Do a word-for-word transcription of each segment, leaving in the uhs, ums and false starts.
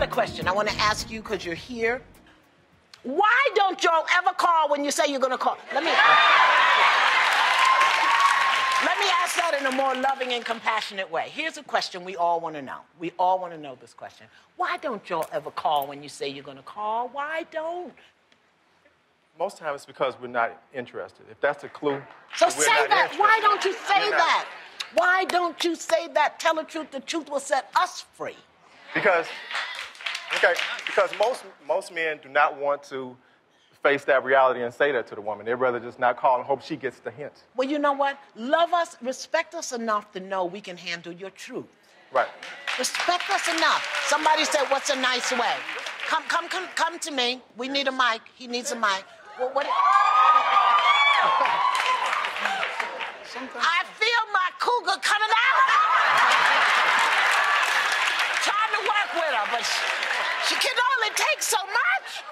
got a question I want to ask you because you're here. Why don't y'all ever call when you say you're going to call? Let me, let me ask that in a more loving and compassionate way. Here's a question we all want to know. We all want to know this question. Why don't y'all ever call when you say you're going to call? Why don't? Most times it's because we're not interested. If that's a clue. So say that. Why don't you say that? Why don't you say that? Tell the truth. The truth will set us free. Because, okay, because most most men do not want to face that reality and say that to the woman. They'd rather just not call and hope she gets the hint. Well, you know what? Love us, respect us enough to know we can handle your truth. Right. Respect us enough. Somebody said, "What's a nice way?" Come, come, come, come to me. We need a mic. He needs a mic. Well, what? I feel my cougar coming out. Trying to work with her, but she, she can only take so much.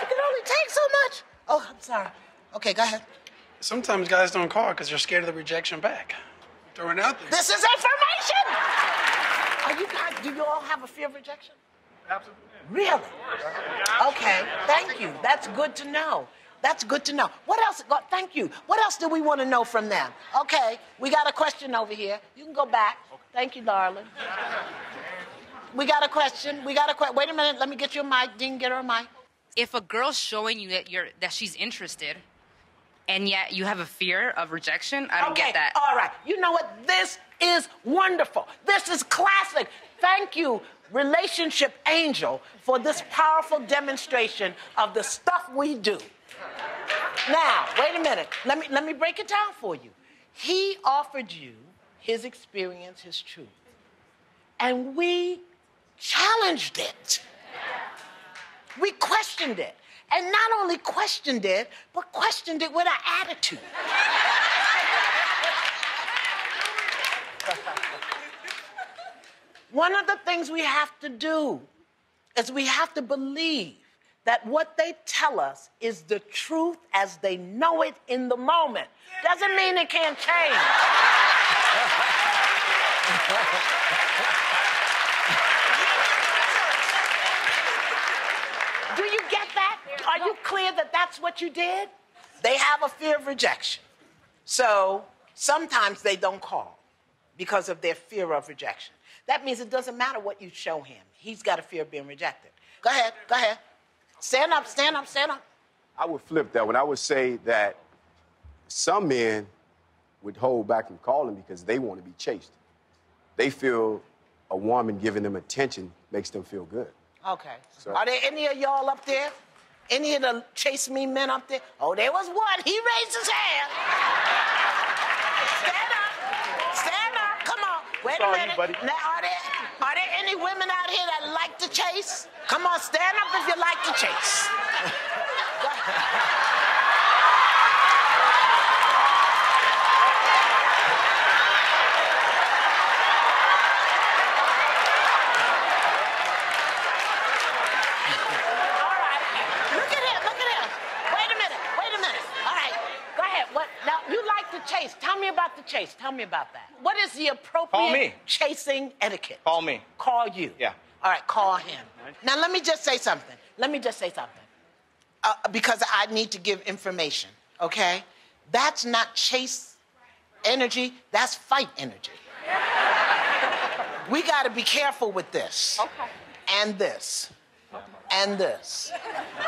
She can only take so much. Oh, I'm sorry. Okay, go ahead. Sometimes guys don't call because they're scared of the rejection back. Throwing out there. This is information. Are you guys? Do you all have a fear of rejection? Absolutely. Really? Okay. Thank you. That's good to know. That's good to know. What else? God, thank you. What else do we want to know from them? Okay, we got a question over here. You can go back. Okay. Thank you, darling. We got a question. We got a question. Wait a minute. Let me get you a mic. Dean, get her a mic. If a girl's showing you that you're that she's interested, and yet you have a fear of rejection, I don't okay. get that. All right. You know what? This is wonderful. This is classic. Thank you, Relationship Angel, for this powerful demonstration of the stuff we do. Now, wait a minute. Let me, let me break it down for you. He offered you his experience, his truth. And we challenged it. We questioned it. And not only questioned it, but questioned it with our attitude. One of the things we have to do is we have to believe that what they tell us is the truth as they know it in the moment. Doesn't mean it can't change. Do you get that? Are you clear that that's what you did? They have a fear of rejection. So sometimes they don't call because of their fear of rejection. That means it doesn't matter what you show him. He's got a fear of being rejected. Go ahead, go ahead. Stand up, stand up, stand up. I would flip that one. I would say that some men would hold back from calling because they want to be chased. They feel a woman giving them attention makes them feel good. Okay. So, are there any of y'all up there? Any of the chase me men up there? Oh, there was one. He raised his hand. Stand up. Stand up. Come on. Wait a minute. Buddy. Now, are there... Are there any women out here that like to chase? Come on, stand up if you like to chase. All right. Look at him, look at him. Wait a minute, wait a minute. All right, go ahead. What? Now, you like to chase. Tell me about the chase. Tell me about that. What is the appropriate chasing etiquette? Call me. Call you. Yeah. All right, call him. Right. Now, let me just say something. Let me just say something. Uh, because I need to give information, okay? That's not chase energy, that's fight energy. We got to be careful with this. Okay. And this. Okay. And this.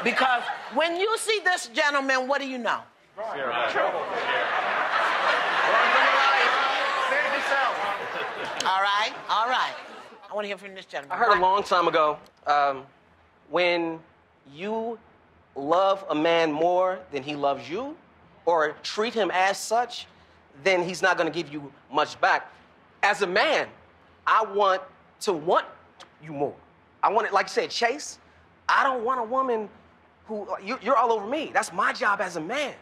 Because when you see this gentleman, what do you know? Zero. Trouble. All right, all right. I want to hear from this gentleman. I heard a long time ago, um, when you love a man more than he loves you, or treat him as such, then he's not going to give you much back. As a man, I want to want you more. I want it, like you said, chase. I don't want a woman who, you, you're all over me. That's my job as a man.